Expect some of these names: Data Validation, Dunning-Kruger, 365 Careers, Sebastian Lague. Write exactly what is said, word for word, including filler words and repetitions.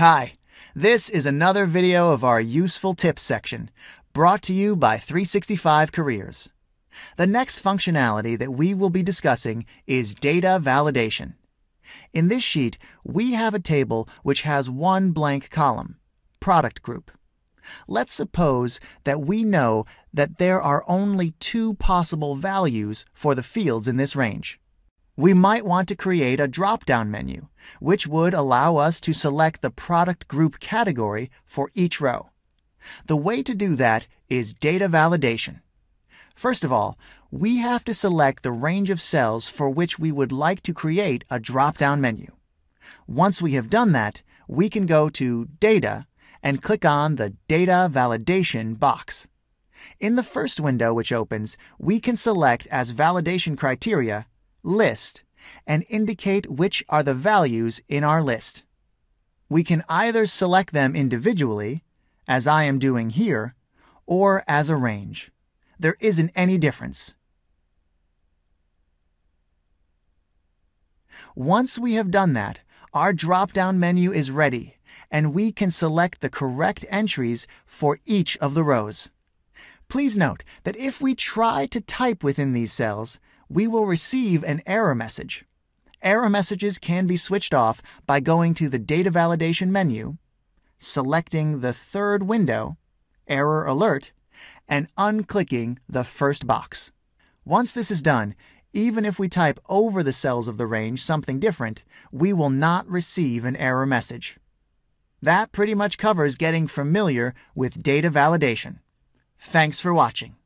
Hi, this is another video of our useful tips section, brought to you by three sixty-five Careers. The next functionality that we will be discussing is data validation. In this sheet, we have a table which has one blank column, product group. Let's suppose that we know that there are only two possible values for the fields in this range. We might want to create a drop-down menu, which would allow us to select the product group category for each row. The way to do that is data validation. First of all, we have to select the range of cells for which we would like to create a drop-down menu. Once we have done that, we can go to Data and click on the Data Validation box. In the first window which opens, we can select as validation criteria List and indicate which are the values in our list. We can either select them individually, as I am doing here, or as a range. There isn't any difference. Once we have done that, our drop-down menu is ready, and we can select the correct entries for each of the rows. Please note that if we try to type within these cells, we will receive an error message. Error messages can be switched off by going to the Data Validation menu, selecting the third window, Error Alert, and unclicking the first box. Once this is done, even if we type over the cells of the range something different, we will not receive an error message. That pretty much covers getting familiar with data validation. Thanks for watching.